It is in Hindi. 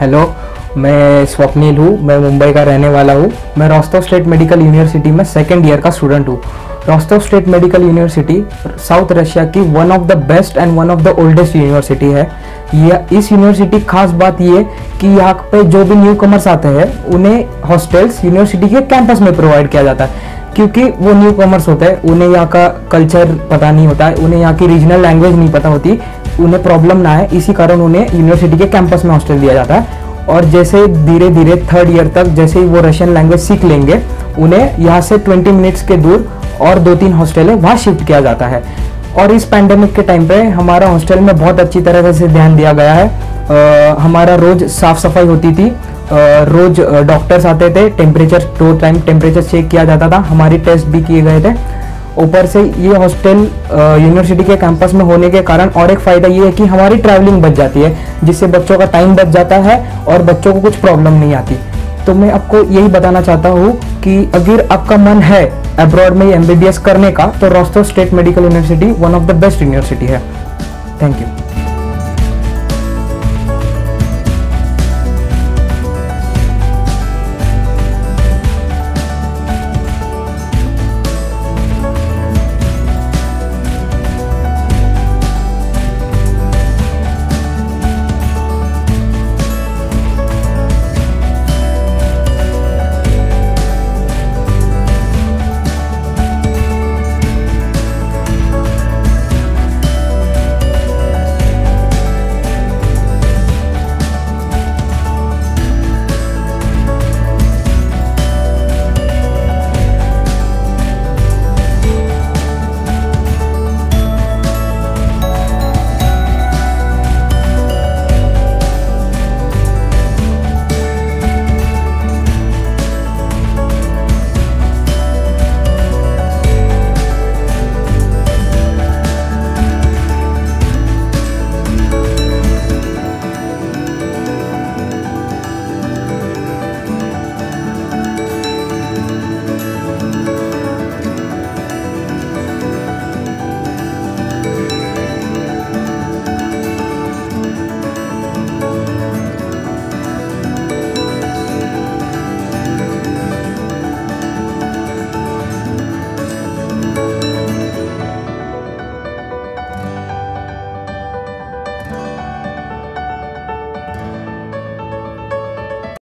हेलो, मैं स्वप्निल हूँ। मैं मुंबई का रहने वाला हूँ। मैं रोस्तोव स्टेट मेडिकल यूनिवर्सिटी में सेकेंड ईयर का स्टूडेंट हूँ। Rostov State Medical University south Russia की one of the best and one of the oldest university है। यह इस यूनिवर्सिटी खास बात ये कि यहाँ पे जो भी न्यू कमर्स आते हैं उन्हें हॉस्टल्स यूनिवर्सिटी के कैंपस में प्रोवाइड किया जाता है, क्योंकि वो न्यू कॉमर्स होते हैं, उन्हें यहाँ का कल्चर पता नहीं होता है, उन्हें यहाँ की रीजनल लैंग्वेज नहीं पता होती, उन्हें प्रॉब्लम ना है, इसी कारण उन्हें यूनिवर्सिटी के कैंपस में हॉस्टल दिया जाता है। और जैसे धीरे धीरे थर्ड ईयर तक जैसे ही वो रशियन लैंग्वेज सीख लेंगे, उन्हें यहाँ से 20 मिनट्स के दूर और 2-3 हॉस्टल है, वहाँ शिफ्ट किया जाता है। और इस पैंडेमिक के टाइम पे हमारा हॉस्टल में बहुत अच्छी तरह से ध्यान दिया गया है। हमारा रोज़ साफ़ सफाई होती थी, रोज़ डॉक्टर्स आते थे, टेम्परेचर 2 टाइम टेम्परेचर चेक किया जाता था, हमारे टेस्ट भी किए गए थे। ऊपर से ये हॉस्टल यूनिवर्सिटी के कैंपस में होने के कारण और एक फ़ायदा ये है कि हमारी ट्रैवलिंग बच जाती है, जिससे बच्चों का टाइम बच जाता है और बच्चों को कुछ प्रॉब्लम नहीं आती। तो मैं आपको यही बताना चाहता हूँ कि अगर आपका मन है अब्रॉड में MBBS करने का, तो Rostov State Medical University one of the best university है। Thank you.